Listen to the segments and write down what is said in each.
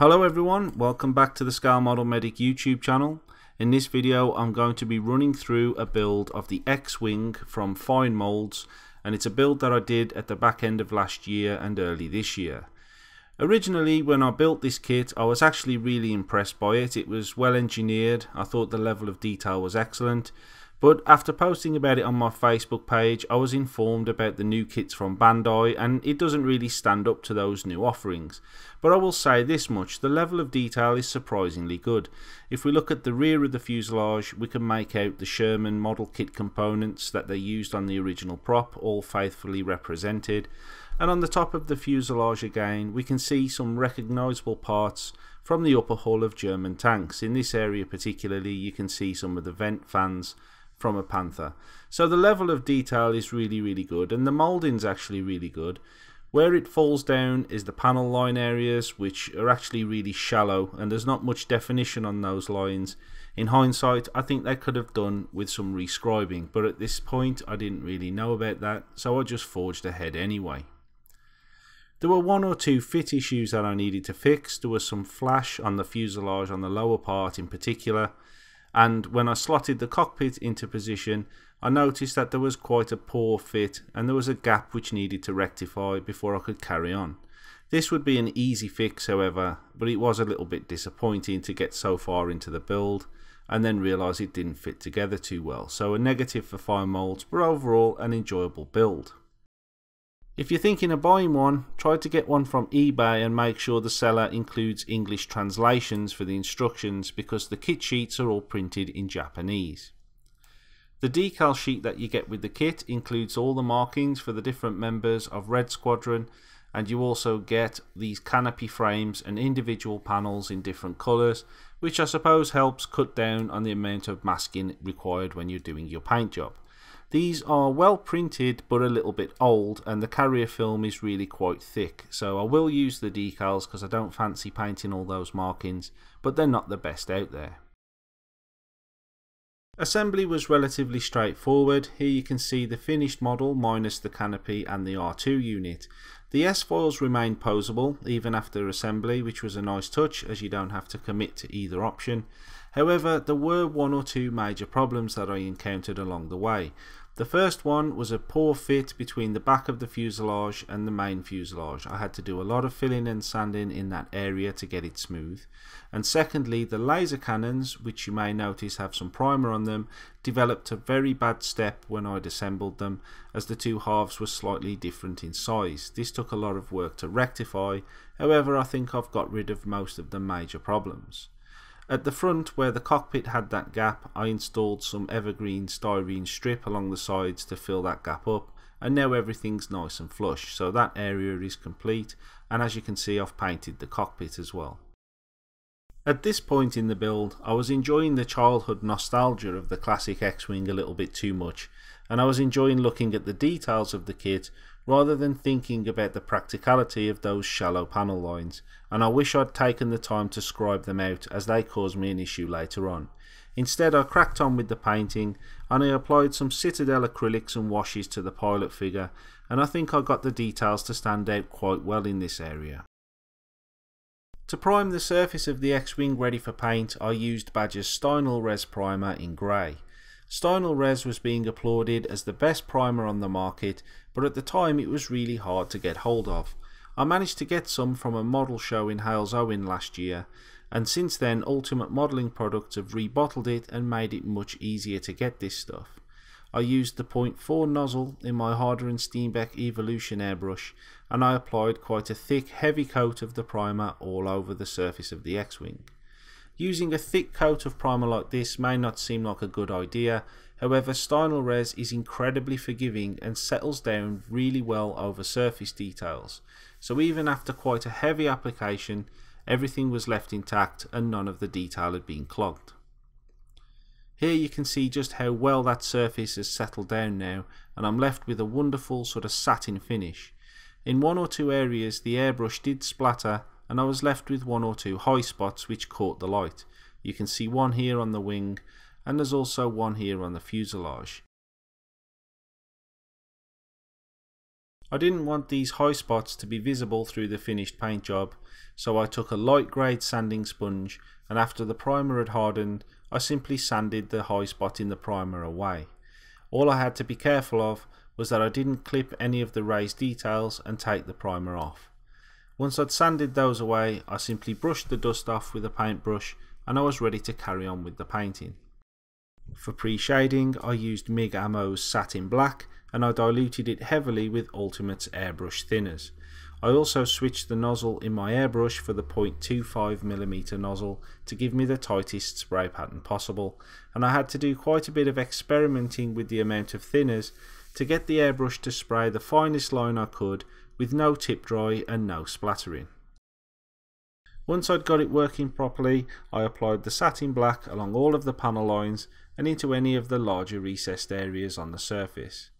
Hello everyone, welcome back to the Scale Model Medic YouTube channel. In this video I'm going to be running through a build of the X-Wing from Fine Molds, and it's a build that I did at the back end of last year and early this year. Originally when I built this kit I was actually really impressed by it. It was well engineered, I thought the level of detail was excellent, but after posting about it on my Facebook page I was informed about the new kits from Bandai and it doesn't really stand up to those new offerings. But I will say this much, the level of detail is surprisingly good. If we look at the rear of the fuselage we can make out the Sherman model kit components that they used on the original prop, all faithfully represented. And on the top of the fuselage again we can see some recognisable parts from the upper hull of German tanks. In this area particularly you can see some of the vent fans from a Panther. So the level of detail is really good, and the moulding's actually really good. Where it falls down is the panel line areas, which are actually really shallow and there's not much definition on those lines. In hindsight I think they could have done with some rescribing, but at this point I didn't really know about that, so I just forged ahead anyway. There were one or two fit issues that I needed to fix. There was some flash on the fuselage on the lower part in particular, and when I slotted the cockpit into position I noticed that there was quite a poor fit and there was a gap which needed to rectify before I could carry on. This would be an easy fix however, but it was a little bit disappointing to get so far into the build and then realise it didn't fit together too well, so a negative for Fine Molds, but overall an enjoyable build. If you're thinking of buying one, try to get one from eBay and make sure the seller includes English translations for the instructions, because the kit sheets are all printed in Japanese. The decal sheet that you get with the kit includes all the markings for the different members of Red Squadron, and you also get these canopy frames and individual panels in different colours, which I suppose helps cut down on the amount of masking required when you're doing your paint job. These are well printed but a little bit old, and the carrier film is really quite thick, so I will use the decals because I don't fancy painting all those markings, but they're not the best out there. Assembly was relatively straightforward. Here you can see the finished model minus the canopy and the R2 unit. The S-foils remained poseable even after assembly, which was a nice touch as you don't have to commit to either option. However, there were one or two major problems that I encountered along the way. The first one was a poor fit between the back of the fuselage and the main fuselage. I had to do a lot of filling and sanding in that area to get it smooth. And secondly, the laser cannons, which you may notice have some primer on them, developed a very bad step when I'd assembled them, as the two halves were slightly different in size. This took a lot of work to rectify, however I think I've got rid of most of the major problems. At the front, where the cockpit had that gap, I installed some evergreen styrene strip along the sides to fill that gap up, and now everything's nice and flush, so that area is complete, and as you can see I've painted the cockpit as well. At this point in the build I was enjoying the childhood nostalgia of the classic X-Wing a little bit too much, and I was enjoying looking at the details of the kit rather than thinking about the practicality of those shallow panel lines, and I wish I'd taken the time to scribe them out as they caused me an issue later on. Instead I cracked on with the painting, and I applied some Citadel acrylics and washes to the pilot figure, and I think I got the details to stand out quite well in this area. To prime the surface of the X-Wing ready for paint I used Badger's StynylRez primer in grey. StynylRez was being applauded as the best primer on the market, but at the time it was really hard to get hold of. I managed to get some from a model show in Hales Owen last year, and since then Ultimate Modelling Products have rebottled it and made it much easier to get this stuff. I used the 0.4 nozzle in my Harder and Steenbeck Evolution airbrush, and I applied quite a thick heavy coat of the primer all over the surface of the X-Wing. Using a thick coat of primer like this may not seem like a good idea, however StynylRez is incredibly forgiving and settles down really well over surface details, so even after quite a heavy application everything was left intact and none of the detail had been clogged. Here you can see just how well that surface has settled down now, and I'm left with a wonderful sort of satin finish. In one or two areas the airbrush did splatter, and I was left with one or two high spots which caught the light. You can see one here on the wing, and there's also one here on the fuselage. I didn't want these high spots to be visible through the finished paint job, so I took a light grade sanding sponge, and after the primer had hardened, I simply sanded the high spot in the primer away. All I had to be careful of was that I didn't clip any of the raised details and take the primer off. Once I'd sanded those away, I simply brushed the dust off with a paintbrush, and I was ready to carry on with the painting. For pre-shading, I used MIG Ammo's Satin Black, and I diluted it heavily with Ultimate's airbrush thinners. I also switched the nozzle in my airbrush for the 0.25mm nozzle to give me the tightest spray pattern possible, and I had to do quite a bit of experimenting with the amount of thinners to get the airbrush to spray the finest line I could with no tip dry and no splattering. Once I'd got it working properly, I applied the satin black along all of the panel lines and into any of the larger recessed areas on the surface.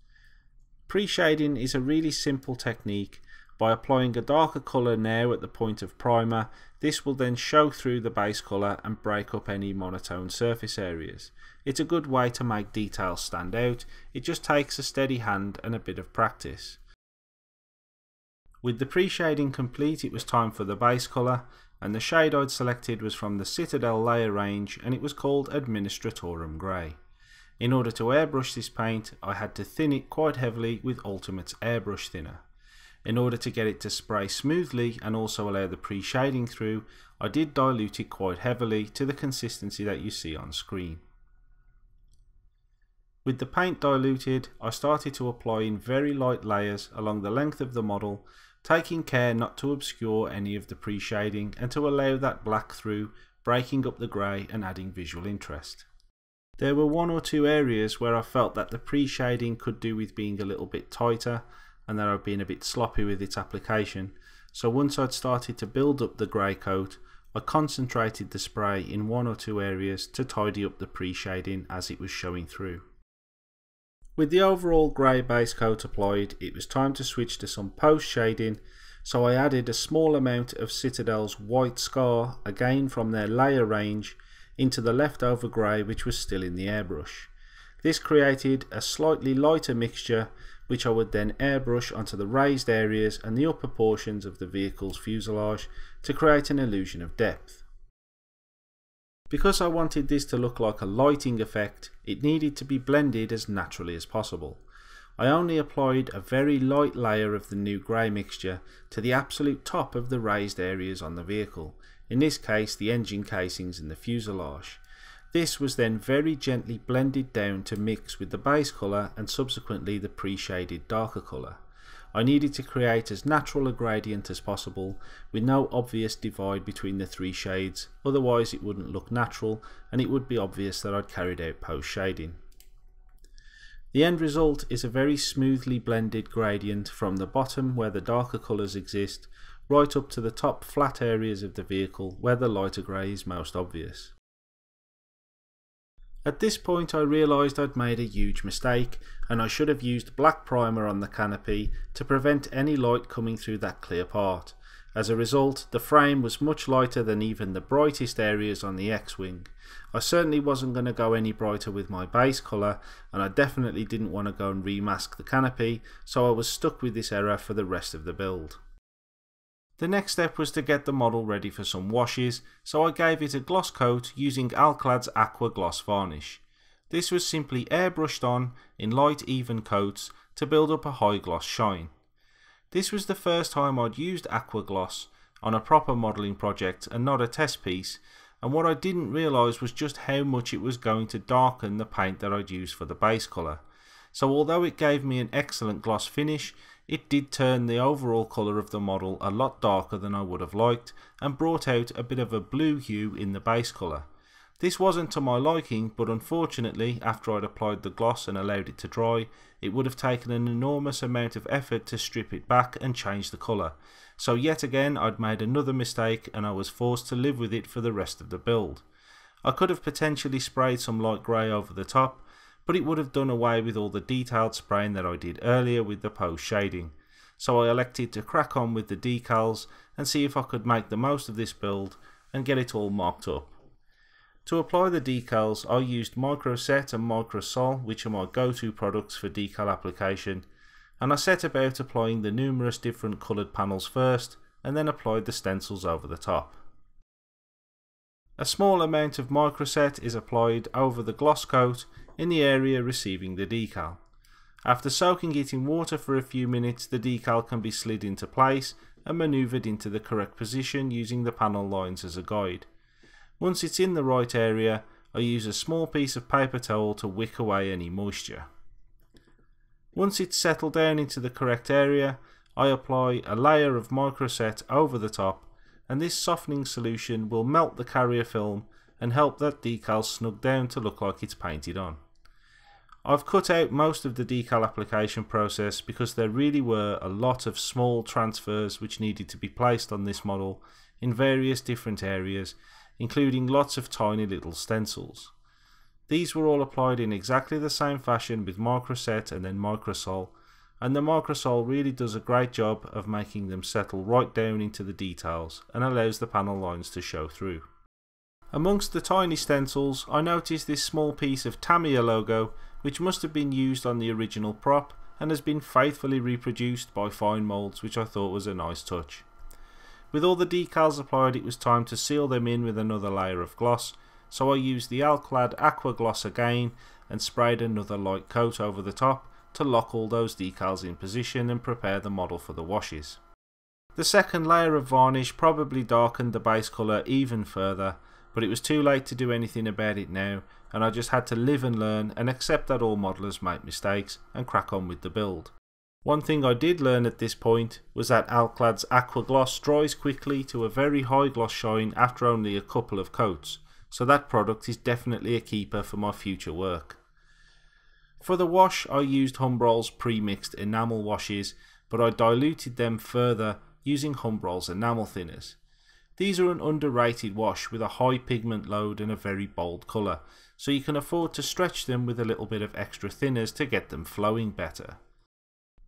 Pre-shading is a really simple technique. By applying a darker colour now at the point of primer, this will then show through the base colour and break up any monotone surface areas. It's a good way to make details stand out, it just takes a steady hand and a bit of practice. With the pre-shading complete, it was time for the base colour, and the shade I'd selected was from the Citadel layer range, and it was called Administratorum Grey. In order to airbrush this paint, I had to thin it quite heavily with Ultimate's airbrush thinner. In order to get it to spray smoothly and also allow the pre-shading through, I did dilute it quite heavily to the consistency that you see on screen. With the paint diluted, I started to apply in very light layers along the length of the model, taking care not to obscure any of the pre-shading and to allow that black through, breaking up the grey and adding visual interest. There were one or two areas where I felt that the pre-shading could do with being a little bit tighter and that I'd been a bit sloppy with its application, so once I'd started to build up the grey coat, I concentrated the spray in one or two areas to tidy up the pre-shading as it was showing through. With the overall grey base coat applied, it was time to switch to some post-shading, so I added a small amount of Citadel's White Scar, again from their layer range, into the leftover grey which was still in the airbrush. This created a slightly lighter mixture which I would then airbrush onto the raised areas and the upper portions of the vehicle's fuselage to create an illusion of depth. Because I wanted this to look like a lighting effect, it needed to be blended as naturally as possible. I only applied a very light layer of the new grey mixture to the absolute top of the raised areas on the vehicle, in this case the engine casings and the fuselage. This was then very gently blended down to mix with the base colour and subsequently the pre-shaded darker colour. I needed to create as natural a gradient as possible with no obvious divide between the three shades, otherwise it wouldn't look natural and it would be obvious that I'd carried out post-shading. The end result is a very smoothly blended gradient from the bottom where the darker colours exist right up to the top flat areas of the vehicle where the lighter grey is most obvious. At this point I realised I'd made a huge mistake and I should have used black primer on the canopy to prevent any light coming through that clear part. As a result, the frame was much lighter than even the brightest areas on the X-Wing. I certainly wasn't going to go any brighter with my base colour and I definitely didn't want to go and remask the canopy, so I was stuck with this error for the rest of the build. The next step was to get the model ready for some washes, so I gave it a gloss coat using Alclad's Aqua Gloss varnish. This was simply airbrushed on in light even coats to build up a high gloss shine. This was the first time I'd used Aqua Gloss on a proper modelling project and not a test piece, and what I didn't realise was just how much it was going to darken the paint that I'd used for the base colour. So although it gave me an excellent gloss finish, it did turn the overall colour of the model a lot darker than I would have liked and brought out a bit of a blue hue in the base colour. This wasn't to my liking, but unfortunately after I'd applied the gloss and allowed it to dry, it would have taken an enormous amount of effort to strip it back and change the colour. So yet again I'd made another mistake and I was forced to live with it for the rest of the build. I could have potentially sprayed some light grey over the top, but it would have done away with all the detailed spraying that I did earlier with the post shading, so I elected to crack on with the decals and see if I could make the most of this build and get it all marked up. To apply the decals I used Microset and Microsol, which are my go-to products for decal application, and I set about applying the numerous different coloured panels first and then applied the stencils over the top. A small amount of Microset is applied over the gloss coat in the area receiving the decal. After soaking it in water for a few minutes, the decal can be slid into place and manoeuvred into the correct position using the panel lines as a guide. Once it's in the right area, I use a small piece of paper towel to wick away any moisture. Once it's settled down into the correct area, I apply a layer of Microset over the top, and this softening solution will melt the carrier film and help that decal snug down to look like it's painted on. I've cut out most of the decal application process because there really were a lot of small transfers which needed to be placed on this model in various different areas, including lots of tiny little stencils. These were all applied in exactly the same fashion with Microset and then Microsol, and the Microsol really does a great job of making them settle right down into the details and allows the panel lines to show through. Amongst the tiny stencils, I noticed this small piece of Tamiya logo, which must have been used on the original prop and has been faithfully reproduced by Fine Molds, which I thought was a nice touch. With all the decals applied, it was time to seal them in with another layer of gloss, so I used the Alclad Aqua Gloss again and sprayed another light coat over the top to lock all those decals in position and prepare the model for the washes. The second layer of varnish probably darkened the base colour even further, but it was too late to do anything about it now, and I just had to live and learn and accept that all modellers make mistakes and crack on with the build. One thing I did learn at this point was that Alclad's Aqua Gloss dries quickly to a very high gloss shine after only a couple of coats, so that product is definitely a keeper for my future work. For the wash, I used Humbrol's pre-mixed enamel washes, but I diluted them further using Humbrol's enamel thinners. These are an underrated wash with a high pigment load and a very bold colour, so you can afford to stretch them with a little bit of extra thinners to get them flowing better.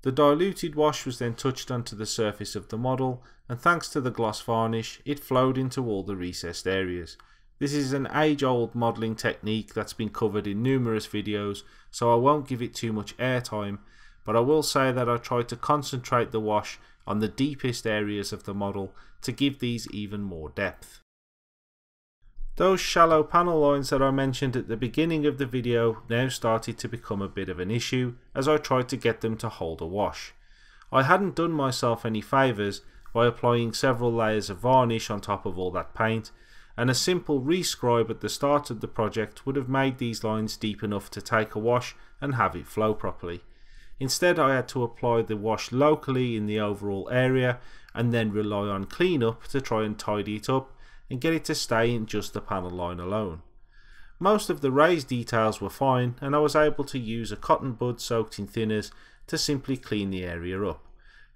The diluted wash was then touched onto the surface of the model, and thanks to the gloss varnish, it flowed into all the recessed areas. This is an age-old modelling technique that's been covered in numerous videos, so I won't give it too much airtime, but I will say that I tried to concentrate the wash on the deepest areas of the model to give these even more depth. Those shallow panel lines that I mentioned at the beginning of the video now started to become a bit of an issue as I tried to get them to hold a wash. I hadn't done myself any favours by applying several layers of varnish on top of all that paint, and a simple rescribe at the start of the project would have made these lines deep enough to take a wash and have it flow properly. Instead, I had to apply the wash locally in the overall area and then rely on cleanup to try and tidy it up and get it to stay in just the panel line alone. Most of the raised details were fine, and I was able to use a cotton bud soaked in thinners to simply clean the area up.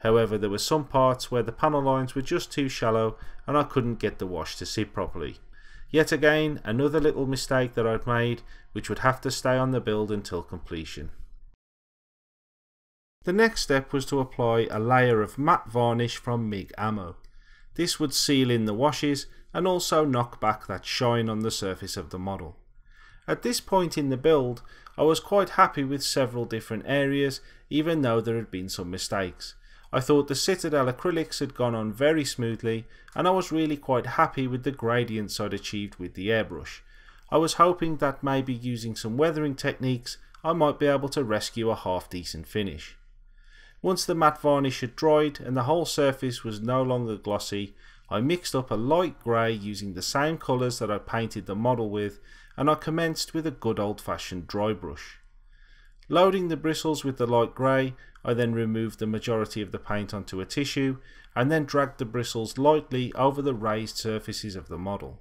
However, there were some parts where the panel lines were just too shallow and I couldn't get the wash to sit properly. Yet again, another little mistake that I'd made, which would have to stay on the build until completion. The next step was to apply a layer of matte varnish from MIG Ammo. This would seal in the washes and also knock back that shine on the surface of the model. At this point in the build, I was quite happy with several different areas, even though there had been some mistakes. I thought the Citadel acrylics had gone on very smoothly, and I was really quite happy with the gradients I'd achieved with the airbrush. I was hoping that maybe using some weathering techniques I might be able to rescue a half decent finish. Once the matte varnish had dried and the whole surface was no longer glossy, I mixed up a light grey using the same colours that I painted the model with, and I commenced with a good old-fashioned dry brush. Loading the bristles with the light grey, I then removed the majority of the paint onto a tissue and then dragged the bristles lightly over the raised surfaces of the model.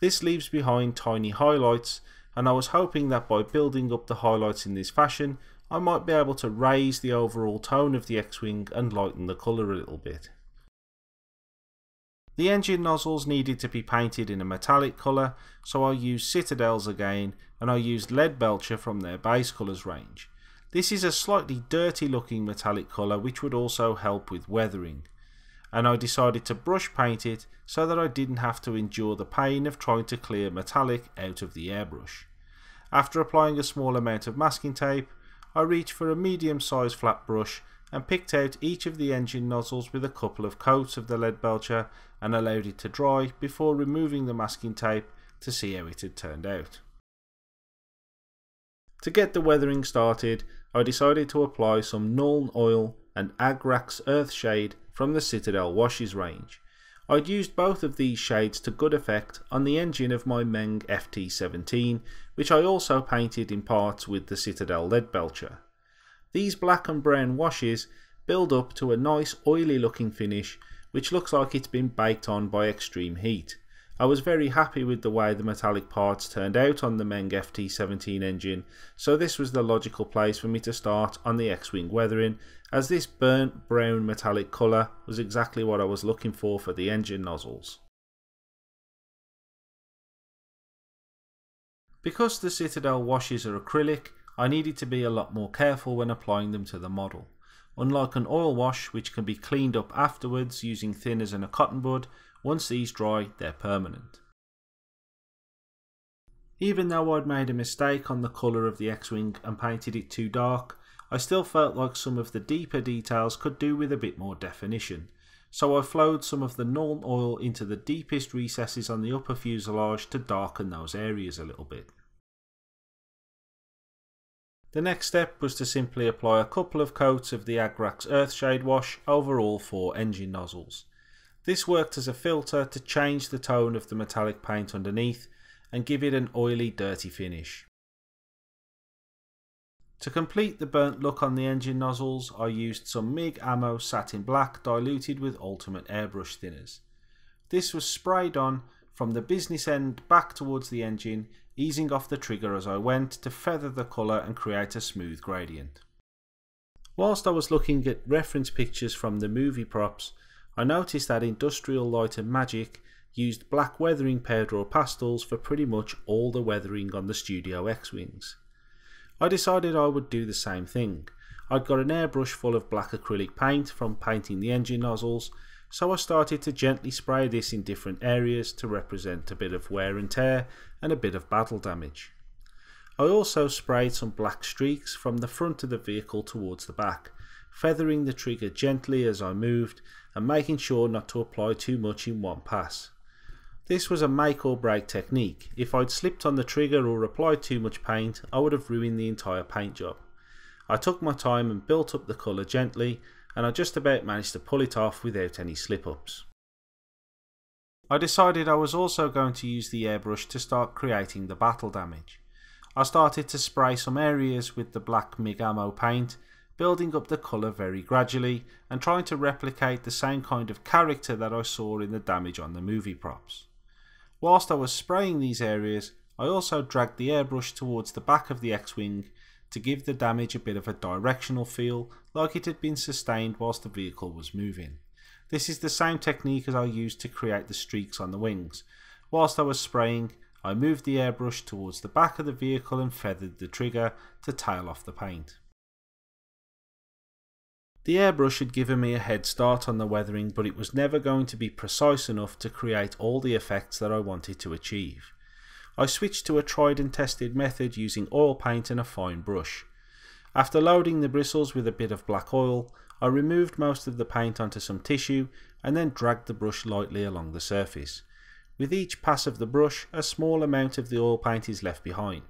This leaves behind tiny highlights, and I was hoping that by building up the highlights in this fashion, I might be able to raise the overall tone of the X-Wing and lighten the colour a little bit. The engine nozzles needed to be painted in a metallic colour, so I used Citadels again, and I used Lead Belcher from their base colours range. This is a slightly dirty looking metallic colour which would also help with weathering, and I decided to brush paint it so that I didn't have to endure the pain of trying to clear metallic out of the airbrush. After applying a small amount of masking tape, I reached for a medium sized flat brush and picked out each of the engine nozzles with a couple of coats of the Lead Belcher and allowed it to dry before removing the masking tape to see how it had turned out. To get the weathering started, I decided to apply some Nuln Oil and Agrax Earthshade from the Citadel washes range. I'd used both of these shades to good effect on the engine of my Meng FT-17, which I also painted in parts with the Citadel Lead Belcher. These black and brown washes build up to a nice oily looking finish which looks like it's been baked on by extreme heat. I was very happy with the way the metallic parts turned out on the Meng FT-17 engine, so this was the logical place for me to start on the X-Wing weathering, as this burnt brown metallic colour was exactly what I was looking for the engine nozzles. Because the Citadel washes are acrylic, I needed to be a lot more careful when applying them to the model. Unlike an oil wash, which can be cleaned up afterwards using thinners and a cotton bud, once these dry, they're permanent. Even though I'd made a mistake on the colour of the X-Wing and painted it too dark, I still felt like some of the deeper details could do with a bit more definition, so I flowed some of the Nuln Oil into the deepest recesses on the upper fuselage to darken those areas a little bit. The next step was to simply apply a couple of coats of the Agrax Earthshade wash over all four engine nozzles. This worked as a filter to change the tone of the metallic paint underneath and give it an oily, dirty finish. To complete the burnt look on the engine nozzles, I used some MIG Ammo Satin Black diluted with Ultimate airbrush thinners. This was sprayed on from the business end back towards the engine, easing off the trigger as I went to feather the colour and create a smooth gradient. Whilst I was looking at reference pictures from the movie props, I noticed that Industrial Light and Magic used black weathering powder or pastels for pretty much all the weathering on the Studio X-Wings. I decided I would do the same thing. I'd got an airbrush full of black acrylic paint from painting the engine nozzles, so I started to gently spray this in different areas to represent a bit of wear and tear and a bit of battle damage. I also sprayed some black streaks from the front of the vehicle towards the back, feathering the trigger gently as I moved and making sure not to apply too much in one pass. This was a make or break technique. If I'd slipped on the trigger or applied too much paint, I would have ruined the entire paint job. I took my time and built up the colour gently, and I just about managed to pull it off without any slip-ups. I decided I was also going to use the airbrush to start creating the battle damage. I started to spray some areas with the black MIG Ammo paint, building up the colour very gradually and trying to replicate the same kind of character that I saw in the damage on the movie props. Whilst I was spraying these areas, I also dragged the airbrush towards the back of the X-Wing to give the damage a bit of a directional feel, like it had been sustained whilst the vehicle was moving. This is the same technique as I used to create the streaks on the wings. Whilst I was spraying, I moved the airbrush towards the back of the vehicle and feathered the trigger to tail off the paint. The airbrush had given me a head start on the weathering, but it was never going to be precise enough to create all the effects that I wanted to achieve. I switched to a tried and tested method using oil paint and a fine brush. After loading the bristles with a bit of black oil, I removed most of the paint onto some tissue and then dragged the brush lightly along the surface. With each pass of the brush, a small amount of the oil paint is left behind.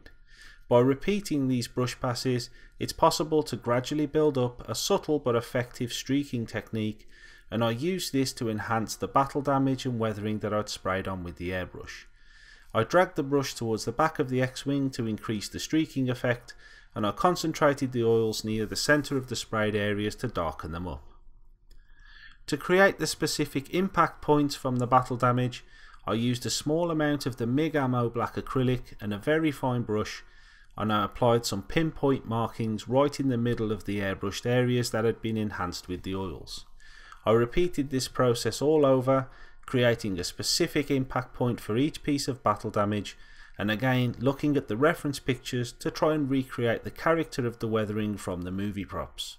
By repeating these brush passes, it's possible to gradually build up a subtle but effective streaking technique, and I used this to enhance the battle damage and weathering that I'd sprayed on with the airbrush. I dragged the brush towards the back of the X-Wing to increase the streaking effect, and I concentrated the oils near the centre of the sprayed areas to darken them up. To create the specific impact points from the battle damage, I used a small amount of the MIG Ammo black acrylic and a very fine brush, and I applied some pinpoint markings right in the middle of the airbrushed areas that had been enhanced with the oils. I repeated this process all over, creating a specific impact point for each piece of battle damage, and again looking at the reference pictures to try and recreate the character of the weathering from the movie props.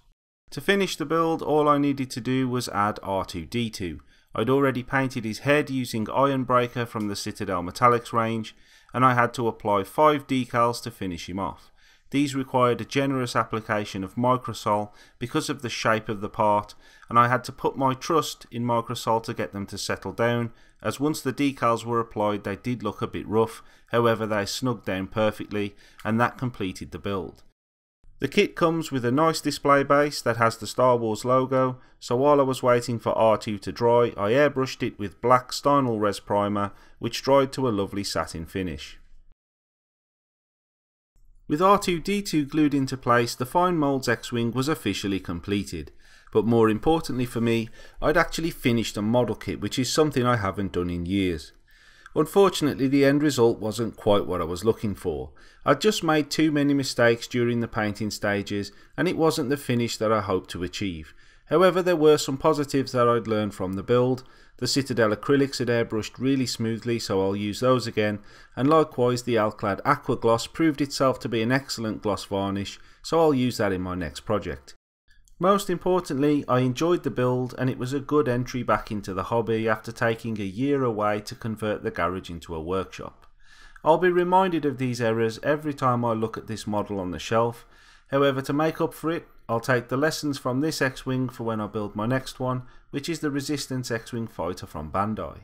To finish the build, all I needed to do was add R2D2. I'd already painted his head using Ironbreaker from the Citadel Metallics range, and I had to apply 5 decals to finish him off. These required a generous application of Microsol because of the shape of the part, and I had to put my trust in Microsol to get them to settle down, as once the decals were applied they did look a bit rough. However, they snugged down perfectly, and that completed the build. The kit comes with a nice display base that has the Star Wars logo, so while I was waiting for R2 to dry, I airbrushed it with black StynylRez primer, which dried to a lovely satin finish. With R2D2 glued into place, the Fine Molds X-Wing was officially completed, but more importantly for me, I'd actually finished a model kit, which is something I haven't done in years. Unfortunately, the end result wasn't quite what I was looking for. I'd just made too many mistakes during the painting stages, and it wasn't the finish that I hoped to achieve. However, there were some positives that I'd learned from the build. The Citadel acrylics had airbrushed really smoothly, so I'll use those again, and likewise the Alclad Aqua Gloss proved itself to be an excellent gloss varnish, so I'll use that in my next project. Most importantly, I enjoyed the build, and it was a good entry back into the hobby after taking a year away to convert the garage into a workshop. I'll be reminded of these errors every time I look at this model on the shelf. However, to make up for it, I'll take the lessons from this X-Wing for when I build my next one, which is the Resistance X-Wing Fighter from Bandai.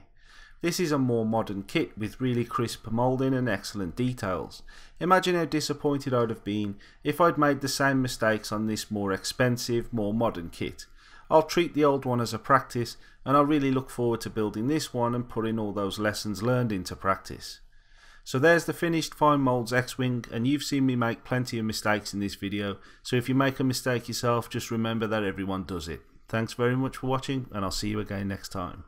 This is a more modern kit with really crisp moulding and excellent details. Imagine how disappointed I'd have been if I'd made the same mistakes on this more expensive, more modern kit. I'll treat the old one as a practice, and I really look forward to building this one and putting all those lessons learned into practice. So there's the finished Fine Molds X-Wing, and you've seen me make plenty of mistakes in this video, so if you make a mistake yourself, just remember that everyone does it. Thanks very much for watching, and I'll see you again next time.